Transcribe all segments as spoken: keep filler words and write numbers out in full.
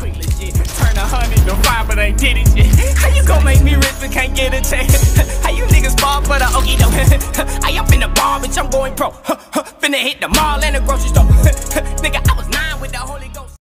quick legit. Turn a hundred to five, but I did it yet. How you gon' make me rich but can't get a check? How you niggas ball for the okie doke? I up in the bar, bitch, I'm going pro. Finna hit the mall and the grocery store. Nigga, I was nine with the Holy Ghost.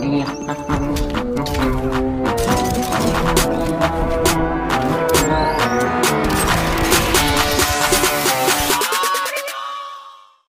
Yeah.